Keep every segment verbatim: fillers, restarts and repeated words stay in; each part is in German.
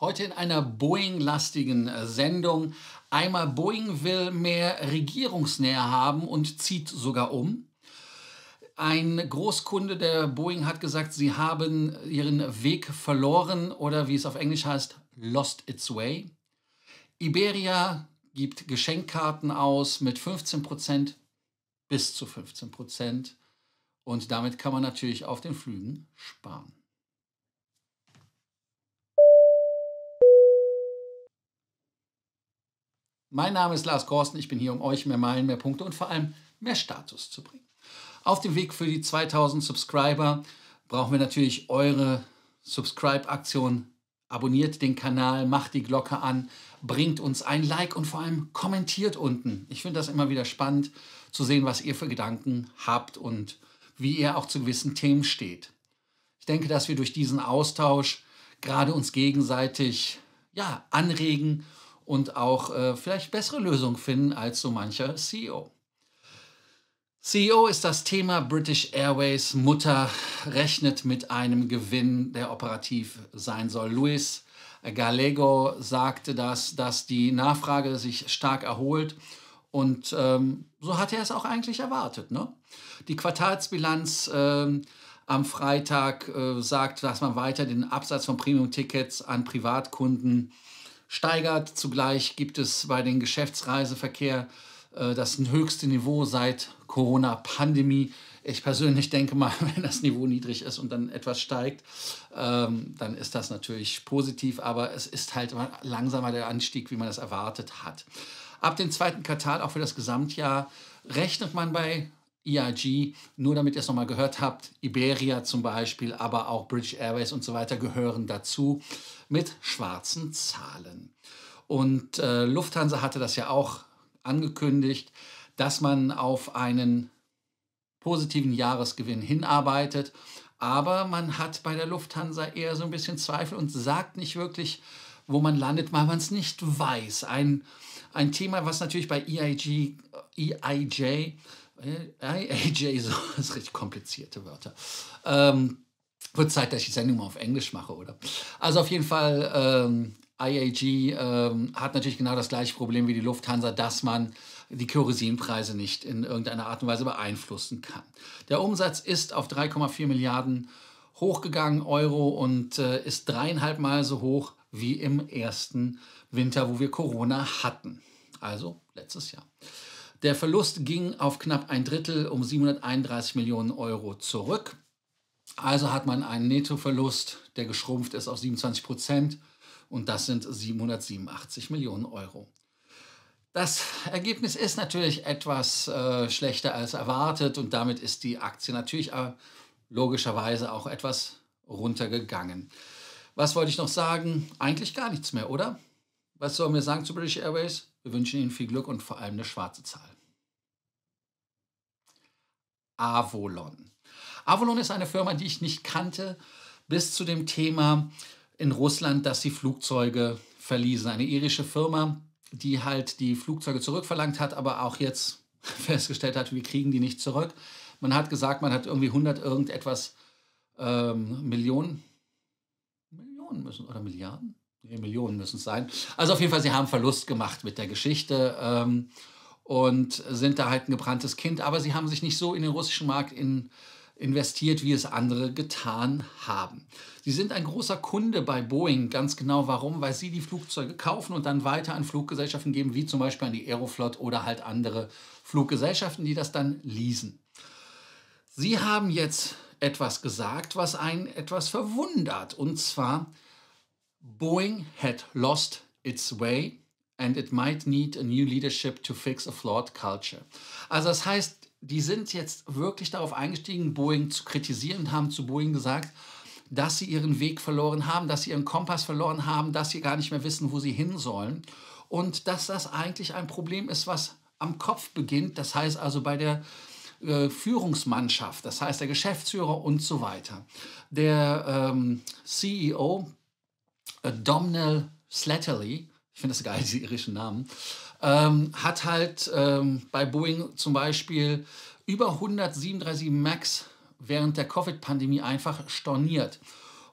Heute in einer Boeing-lastigen Sendung. Einmal Boeing will mehr Regierungsnähe haben und zieht sogar um. Ein Großkunde der Boeing hat gesagt, sie haben ihren Weg verloren oder wie es auf Englisch heißt, lost its way. Iberia gibt Geschenkkarten aus mit fünfzehn Prozent bis zu fünfzehn Prozent und damit kann man natürlich auf den Flügen sparen. Mein Name ist Lars Korsten, ich bin hier, um euch mehr Meilen, mehr Punkte und vor allem mehr Status zu bringen. Auf dem Weg für die zweitausend Subscriber brauchen wir natürlich eure Subscribe-Aktion. Abonniert den Kanal, macht die Glocke an, bringt uns ein Like und vor allem kommentiert unten. Ich finde das immer wieder spannend zu sehen, was ihr für Gedanken habt und wie ihr auch zu gewissen Themen steht. Ich denke, dass wir durch diesen Austausch gerade uns gegenseitig ja, anregen und auch äh, vielleicht bessere Lösungen finden als so mancher C E O. C E O ist das Thema. British Airways Mutter rechnet mit einem Gewinn, der operativ sein soll. Luis Gallego sagte, dass, dass die Nachfrage sich stark erholt und ähm, so hat er es auch eigentlich erwartet, ne? Die Quartalsbilanz ähm, am Freitag äh, sagt, dass man weiter den Absatz von Premium-Tickets an Privatkunden steigert. Zugleich gibt es bei den Geschäftsreiseverkehr äh, das höchste Niveau seit Corona-Pandemie. Ich persönlich denke mal, wenn das Niveau niedrig ist und dann etwas steigt, ähm, dann ist das natürlich positiv, aber es ist halt langsamer der Anstieg, wie man das erwartet hat. Ab dem zweiten Quartal, auch für das Gesamtjahr, rechnet man bei I A G, nur damit ihr es nochmal gehört habt, Iberia zum Beispiel, aber auch British Airways und so weiter gehören dazu, mit schwarzen Zahlen. Und äh, Lufthansa hatte das ja auch angekündigt, dass man auf einen positiven Jahresgewinn hinarbeitet, aber man hat bei der Lufthansa eher so ein bisschen Zweifel und sagt nicht wirklich, wo man landet, weil man es nicht weiß. Ein, ein Thema, was natürlich bei I A G, I A J, I A J, so, das sind richtig komplizierte Wörter. Ähm, wird Zeit, dass ich die Sendung mal auf Englisch mache, oder? Also auf jeden Fall, ähm, I A G ähm, hat natürlich genau das gleiche Problem wie die Lufthansa, dass man die Kerosinpreise nicht in irgendeiner Art und Weise beeinflussen kann. Der Umsatz ist auf drei Komma vier Milliarden hochgegangen, Euro, und äh, ist dreieinhalb Mal so hoch wie im ersten Winter, wo wir Corona hatten, also letztes Jahr. Der Verlust ging auf knapp ein Drittel um siebenhunderteinunddreißig Millionen Euro zurück. Also hat man einen Nettoverlust, der geschrumpft ist auf siebenundzwanzig Prozent und das sind siebenhundertsiebenundachtzig Millionen Euro. Das Ergebnis ist natürlich etwas äh, schlechter als erwartet und damit ist die Aktie natürlich äh, logischerweise auch etwas runtergegangen. Was wollte ich noch sagen? Eigentlich gar nichts mehr, oder? Was sollen wir sagen zu British Airways? Wir wünschen Ihnen viel Glück und vor allem eine schwarze Zahl. Avolon. Avolon ist eine Firma, die ich nicht kannte, bis zu dem Thema in Russland, dass sie Flugzeuge verließen. Eine irische Firma, die halt die Flugzeuge zurückverlangt hat, aber auch jetzt festgestellt hat, wir kriegen die nicht zurück. Man hat gesagt, man hat irgendwie hundert irgendetwas ähm, Millionen, Millionen müssen oder Milliarden? Nee, Millionen müssen es sein. Also auf jeden Fall, sie haben Verlust gemacht mit der Geschichte ähm, und sind da halt ein gebranntes Kind, aber sie haben sich nicht so in den russischen Markt in, investiert, wie es andere getan haben. Sie sind ein großer Kunde bei Boeing, ganz genau warum, weil sie die Flugzeuge kaufen und dann weiter an Fluggesellschaften geben, wie zum Beispiel an die Aeroflot oder halt andere Fluggesellschaften, die das dann leasen. Sie haben jetzt etwas gesagt, was einen etwas verwundert, und zwar: Boeing had lost its way and it might need a new leadership to fix a flawed culture. Also das heißt, die sind jetzt wirklich darauf eingestiegen, Boeing zu kritisieren und haben zu Boeing gesagt, dass sie ihren Weg verloren haben, dass sie ihren Kompass verloren haben, dass sie gar nicht mehr wissen, wo sie hin sollen und dass das eigentlich ein Problem ist, was am Kopf beginnt, das heißt also bei der Führungsmannschaft, das heißt der Geschäftsführer und so weiter. Der ähm, C E O Domhnall Slattery, ich finde das geil, diese irischen Namen, ähm, hat halt ähm, bei Boeing zum Beispiel über hundert sieben drei sieben Max während der Covid-Pandemie einfach storniert.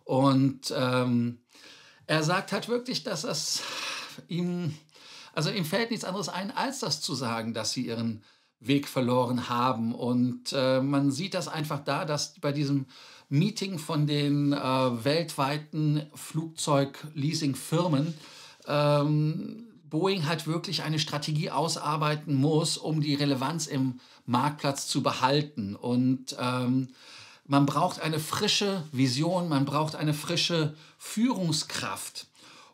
Und ähm, Er sagt halt wirklich, dass das ihm, also ihm fällt nichts anderes ein, als das zu sagen, dass sie ihren Weg verloren haben. Und äh, man sieht das einfach da, dass bei diesem Meeting von den äh, weltweiten Flugzeug-Leasing-Firmen ähm, Boeing halt wirklich eine Strategie ausarbeiten muss, um die Relevanz im Marktplatz zu behalten. Und ähm, man braucht eine frische Vision, man braucht eine frische Führungskraft.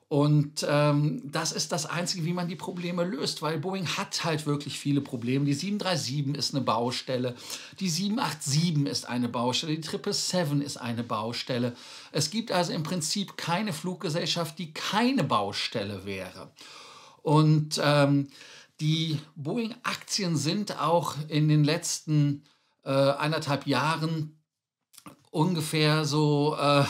Und ähm, das ist das Einzige, wie man die Probleme löst, weil Boeing hat halt wirklich viele Probleme. Die sieben drei sieben ist eine Baustelle, die sieben acht sieben ist eine Baustelle, die sieben sieben sieben ist eine Baustelle. Es gibt also im Prinzip keine Fluggesellschaft, die keine Baustelle wäre. Und ähm, die Boeing-Aktien sind auch in den letzten äh, anderthalb Jahren ungefähr so, äh,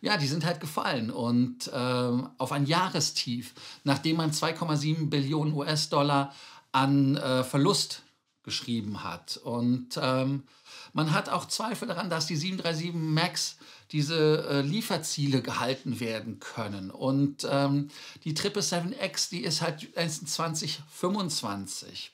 ja, die sind halt gefallen und äh, auf ein Jahrestief, nachdem man zwei Komma sieben Billionen U S-Dollar an äh, Verlust geschrieben hat. Und ähm, man hat auch Zweifel daran, dass die sieben drei sieben Max diese äh, Lieferziele gehalten werden können. Und ähm, die sieben sieben sieben X, die ist halt zwanzig fünfundzwanzig.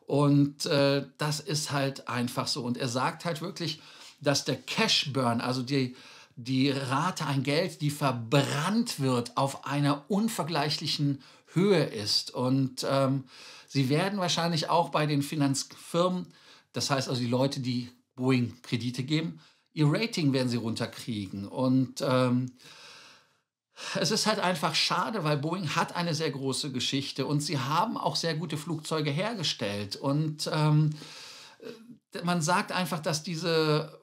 Und äh, das ist halt einfach so. Und er sagt halt wirklich, dass der Cash-Burn, also die, die Rate an Geld, die verbrannt wird, auf einer unvergleichlichen Höhe ist. Und ähm, sie werden wahrscheinlich auch bei den Finanzfirmen, das heißt also die Leute, die Boeing Kredite geben, ihr Rating werden sie runterkriegen. Und ähm, es ist halt einfach schade, weil Boeing hat eine sehr große Geschichte und sie haben auch sehr gute Flugzeuge hergestellt. Und ähm, man sagt einfach, dass diese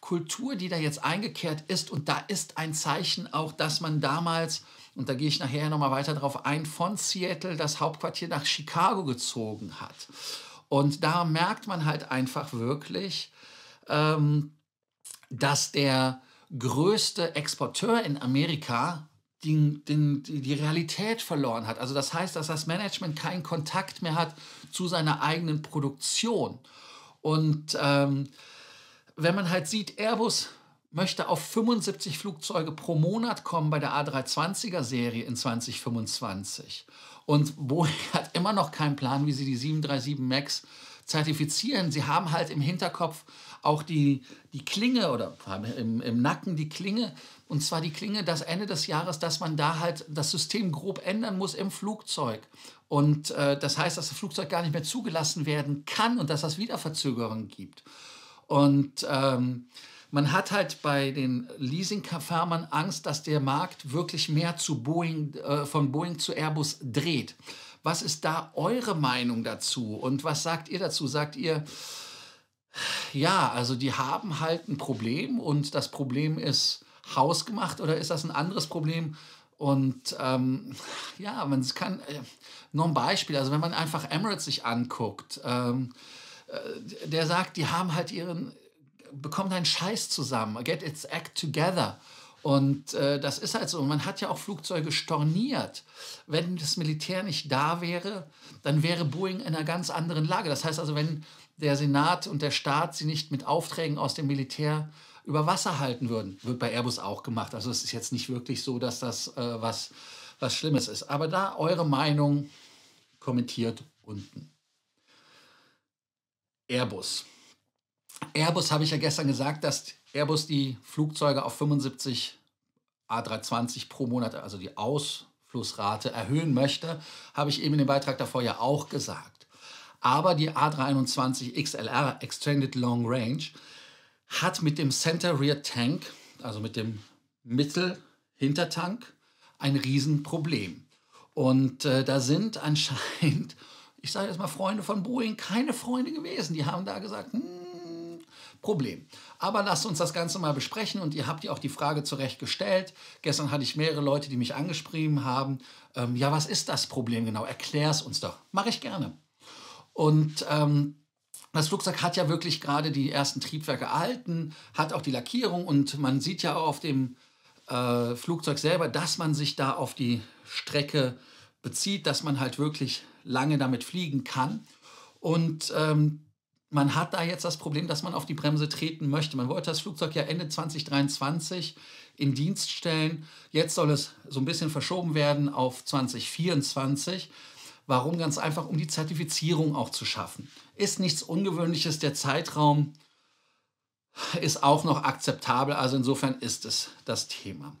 Kultur, die da jetzt eingekehrt ist, und da ist ein Zeichen auch, dass man damals, und da gehe ich nachher nochmal weiter drauf ein, von Seattle das Hauptquartier nach Chicago gezogen hat. Und da merkt man halt einfach wirklich, ähm, dass der größte Exporteur in Amerika die, die, die Realität verloren hat. Also das heißt, dass das Management keinen Kontakt mehr hat zu seiner eigenen Produktion. Und ähm, wenn man halt sieht, Airbus möchte auf fünfundsiebzig Flugzeuge pro Monat kommen bei der A drei zwanziger Serie in zwanzig fünfundzwanzig. Und Boeing hat immer noch keinen Plan, wie sie die sieben drei sieben Max zertifizieren. Sie haben halt im Hinterkopf auch die, die Klinge oder im, im Nacken die Klinge. Und zwar die Klinge, das Ende des Jahres, dass man da halt das System grob ändern muss im Flugzeug. Und äh, das heißt, dass das Flugzeug gar nicht mehr zugelassen werden kann und dass das wieder Verzögerungen gibt. Und ähm, man hat halt bei den Leasingfirmen Angst, dass der Markt wirklich mehr zu Boeing, äh, von Boeing zu Airbus dreht. Was ist da eure Meinung dazu? Und was sagt ihr dazu? Sagt ihr, ja, also die haben halt ein Problem und das Problem ist hausgemacht, oder ist das ein anderes Problem? Und ähm, ja, man kann, äh, nur ein Beispiel, also wenn man einfach Emirates sich anguckt, ähm, der sagt, die haben halt ihren, bekommen einen Scheiß zusammen, get its act together. Und äh, das ist halt so. Man hat ja auch Flugzeuge storniert. Wenn das Militär nicht da wäre, dann wäre Boeing in einer ganz anderen Lage. Das heißt also, wenn der Senat und der Staat sie nicht mit Aufträgen aus dem Militär über Wasser halten würden, wird bei Airbus auch gemacht. Also es ist jetzt nicht wirklich so, dass das äh, was, was Schlimmes ist. Aber da eure Meinung, kommentiert unten. Airbus. Airbus, habe ich ja gestern gesagt, dass Airbus die Flugzeuge auf fünfundsiebzig A drei zwanzig pro Monat, also die Ausflussrate, erhöhen möchte, habe ich eben in dem Beitrag davor ja auch gesagt. Aber die A drei einundzwanzig X L R, Extended Long Range, hat mit dem Center Rear Tank, also mit dem Mittelhintertank, ein Riesenproblem. Und äh, da sind anscheinend, ich sage jetzt mal, Freunde von Boeing keine Freunde gewesen. Die haben da gesagt, hm, Problem. Aber lasst uns das Ganze mal besprechen, und ihr habt ja auch die Frage zurecht gestellt. Gestern hatte ich mehrere Leute, die mich angeschrieben haben. Ähm, ja, was ist das Problem genau? Erklär es uns doch. Mache ich gerne. Und ähm, das Flugzeug hat ja wirklich gerade die ersten Triebwerke erhalten, hat auch die Lackierung, und man sieht ja auch auf dem äh, Flugzeug selber, dass man sich da auf die Strecke bezieht, dass man halt wirklich lange damit fliegen kann. Und ähm, man hat da jetzt das Problem, dass man auf die Bremse treten möchte. Man wollte das Flugzeug ja Ende zwanzig dreiundzwanzig in Dienst stellen. Jetzt soll es so ein bisschen verschoben werden auf zwanzig vierundzwanzig. Warum? Ganz einfach, um die Zertifizierung auch zu schaffen. Ist nichts Ungewöhnliches. Der Zeitraum ist auch noch akzeptabel. Also insofern ist es das Thema.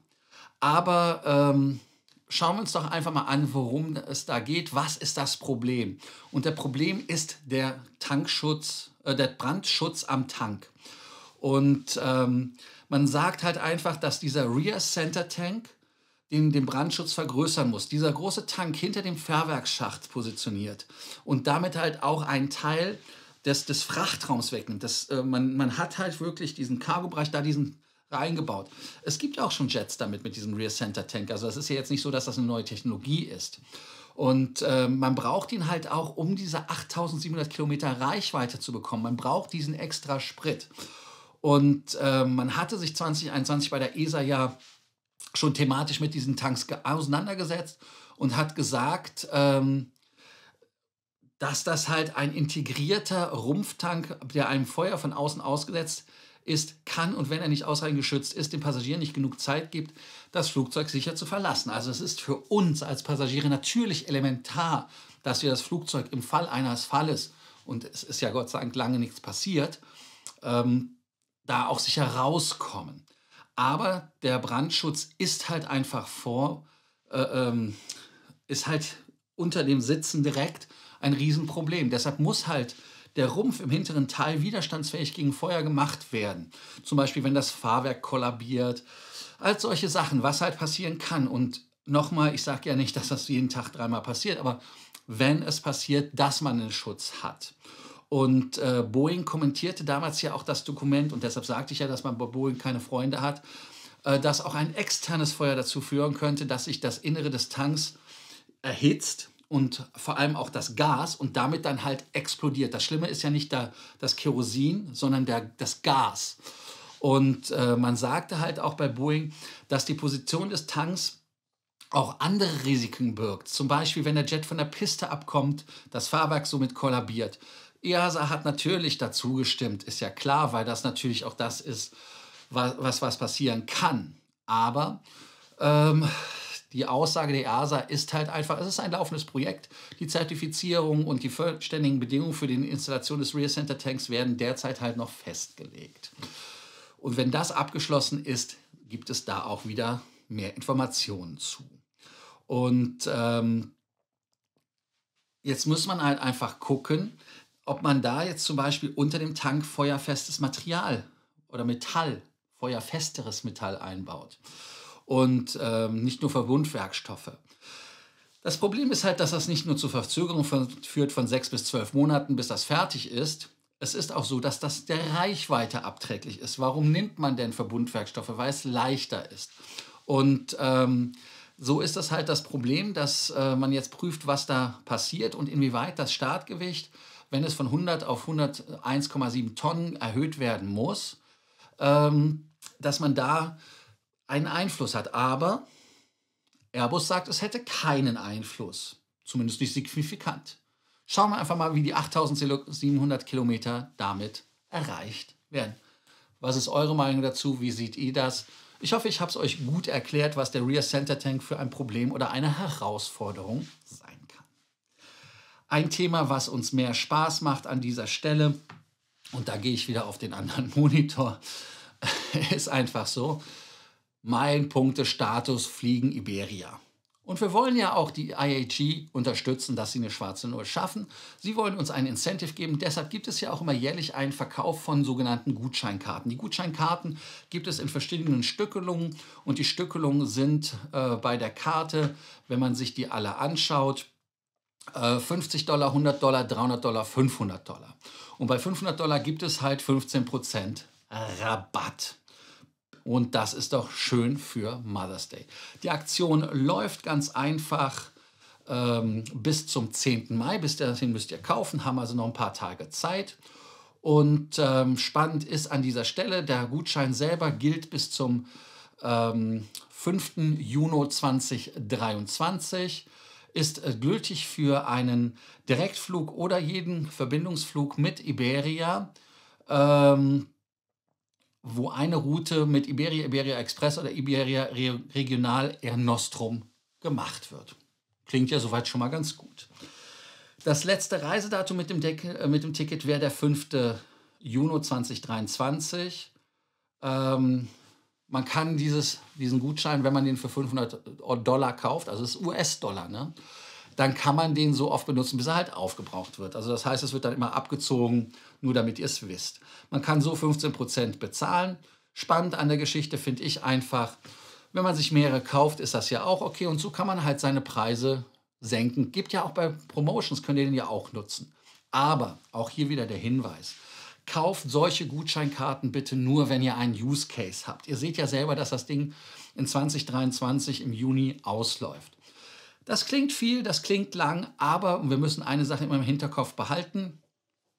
Aber ähm, schauen wir uns doch einfach mal an, worum es da geht. Was ist das Problem? Und der Problem ist der Tankschutz, äh, der Brandschutz am Tank. Und ähm, man sagt halt einfach, dass dieser Rear Center Tank den, den Brandschutz vergrößern muss. Dieser große Tank hinter dem Fahrwerksschacht positioniert und damit halt auch einen Teil des, des Frachtraums wegnimmt. Das, äh, man, man hat halt wirklich diesen Cargo-Bereich, da diesen reingebaut. Es gibt ja auch schon Jets damit, mit diesem Rear Center Tank. Also das ist ja jetzt nicht so, dass das eine neue Technologie ist. Und äh, man braucht ihn halt auch, um diese achttausendsiebenhundert Kilometer Reichweite zu bekommen. Man braucht diesen extra Sprit. Und äh, man hatte sich zwanzig einundzwanzig bei der E S A ja schon thematisch mit diesen Tanks auseinandergesetzt und hat gesagt, ähm, dass das halt ein integrierter Rumpftank, der einem Feuer von außen ausgesetzt ist, kann und wenn er nicht ausreichend geschützt ist, den Passagieren nicht genug Zeit gibt, das Flugzeug sicher zu verlassen. Also es ist für uns als Passagiere natürlich elementar, dass wir das Flugzeug im Fall eines Falles, und es ist ja Gott sei Dank lange nichts passiert, ähm, da auch sicher rauskommen. Aber der Brandschutz ist halt einfach vor, äh, ähm, ist halt unter dem Sitzen direkt ein Riesenproblem. Deshalb muss halt der Rumpf im hinteren Teil widerstandsfähig gegen Feuer gemacht werden. Zum Beispiel, wenn das Fahrwerk kollabiert. All solche Sachen, was halt passieren kann. Und nochmal, ich sage ja nicht, dass das jeden Tag dreimal passiert, aber wenn es passiert, dass man einen Schutz hat. Und äh, Boeing kommentierte damals ja auch das Dokument, und deshalb sagte ich ja, dass man bei Boeing keine Freunde hat, äh, dass auch ein externes Feuer dazu führen könnte, dass sich das Innere des Tanks erhitzt und vor allem auch das Gas und damit dann halt explodiert. Das Schlimme ist ja nicht da, das Kerosin, sondern der, das Gas. Und äh, man sagte halt auch bei Boeing, dass die Position des Tanks auch andere Risiken birgt. Zum Beispiel, wenn der Jet von der Piste abkommt, das Fahrwerk somit kollabiert. E A S A hat natürlich dazu gestimmt, ist ja klar, weil das natürlich auch das ist, was, was, was passieren kann. Aber ähm, die Aussage der E A S A ist halt einfach, es ist ein laufendes Projekt. Die Zertifizierung und die vollständigen Bedingungen für die Installation des Rear Center Tanks werden derzeit halt noch festgelegt. Und wenn das abgeschlossen ist, gibt es da auch wieder mehr Informationen zu. Und ähm, jetzt muss man halt einfach gucken, ob man da jetzt zum Beispiel unter dem Tank feuerfestes Material oder Metall, feuerfesteres Metall einbaut und ähm, nicht nur Verbundwerkstoffe. Das Problem ist halt, dass das nicht nur zu Verzögerungen führt von sechs bis zwölf Monaten, bis das fertig ist. Es ist auch so, dass das der Reichweite abträglich ist. Warum nimmt man denn Verbundwerkstoffe? Weil es leichter ist. Und ähm, so ist das halt das Problem, dass äh, man jetzt prüft, was da passiert und inwieweit das Startgewicht, wenn es von hundert auf hunderteins Komma sieben Tonnen erhöht werden muss, ähm, dass man da einen Einfluss hat. Aber Airbus sagt, es hätte keinen Einfluss, zumindest nicht signifikant. Schauen wir einfach mal, wie die achttausendsiebenhundert Kilometer damit erreicht werden. Was ist eure Meinung dazu? Wie seht ihr das? Ich hoffe, ich habe es euch gut erklärt, was der Rear Center Tank für ein Problem oder eine Herausforderung sein kann. Ein Thema, was uns mehr Spaß macht an dieser Stelle, und da gehe ich wieder auf den anderen Monitor, ist einfach so, Meilenpunkte-Status Fliegen Iberia. Und wir wollen ja auch die I A G unterstützen, dass sie eine schwarze Null schaffen. Sie wollen uns ein Incentive geben. Deshalb gibt es ja auch immer jährlich einen Verkauf von sogenannten Gutscheinkarten. Die Gutscheinkarten gibt es in verschiedenen Stückelungen. Und die Stückelungen sind äh, bei der Karte, wenn man sich die alle anschaut, fünfzig Dollar, hundert Dollar, dreihundert Dollar, fünfhundert Dollar. Und bei fünfhundert Dollar gibt es halt fünfzehn Prozent Rabatt. Und das ist doch schön für Mother's Day. Die Aktion läuft ganz einfach ähm, bis zum zehnten Mai. Bis dahin müsst ihr kaufen, haben also noch ein paar Tage Zeit. Und ähm, spannend ist an dieser Stelle, der Gutschein selber gilt bis zum ähm, fünften Juni zweitausenddreiundzwanzig. ist gültig für einen Direktflug oder jeden Verbindungsflug mit Iberia, ähm, wo eine Route mit Iberia, Iberia Express oder Iberia Re Regional Air Nostrum gemacht wird. Klingt ja soweit schon mal ganz gut. Das letzte Reisedatum mit dem, Deckel, mit dem Ticket wäre der fünfte Juni zweitausenddreiundzwanzig. Ähm, man kann dieses, diesen Gutschein, wenn man den für fünfhundert Dollar kauft, also das ist U S-Dollar, ne, dann kann man den so oft benutzen, bis er halt aufgebraucht wird. Also das heißt, es wird dann immer abgezogen, nur damit ihr es wisst. Man kann so fünfzehn Prozent bezahlen. Spannend an der Geschichte finde ich einfach, wenn man sich mehrere kauft, ist das ja auch okay. Und so kann man halt seine Preise senken. Gibt ja auch bei Promotions, könnt ihr den ja auch nutzen. Aber auch hier wieder der Hinweis, kauft solche Gutscheinkarten bitte nur, wenn ihr einen Use Case habt. Ihr seht ja selber, dass das Ding in zweitausenddreiundzwanzig im Juni ausläuft. Das klingt viel, das klingt lang, aber wir müssen eine Sache immer im Hinterkopf behalten.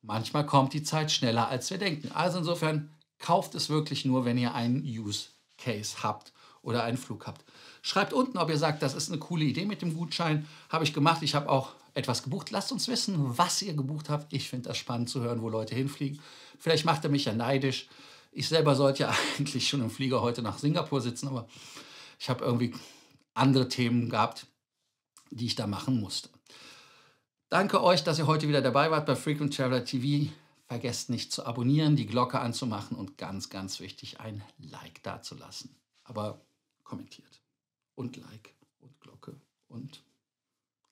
Manchmal kommt die Zeit schneller, als wir denken. Also insofern, kauft es wirklich nur, wenn ihr einen Use Case habt oder einen Flug habt. Schreibt unten, ob ihr sagt, das ist eine coole Idee mit dem Gutschein. Habe ich gemacht, ich habe auch etwas gebucht. Lasst uns wissen, was ihr gebucht habt. Ich finde das spannend zu hören, wo Leute hinfliegen. Vielleicht macht er mich ja neidisch. Ich selber sollte ja eigentlich schon im Flieger heute nach Singapur sitzen, aber ich habe irgendwie andere Themen gehabt, die ich da machen musste. Danke euch, dass ihr heute wieder dabei wart bei Frequent Traveler T V. Vergesst nicht zu abonnieren, die Glocke anzumachen und ganz, ganz wichtig, ein Like dazulassen. Aber kommentiert. Und Like und Glocke und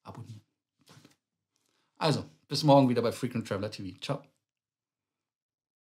abonnieren. Danke. Also, bis morgen wieder bei Frequent Traveler T V. Ciao.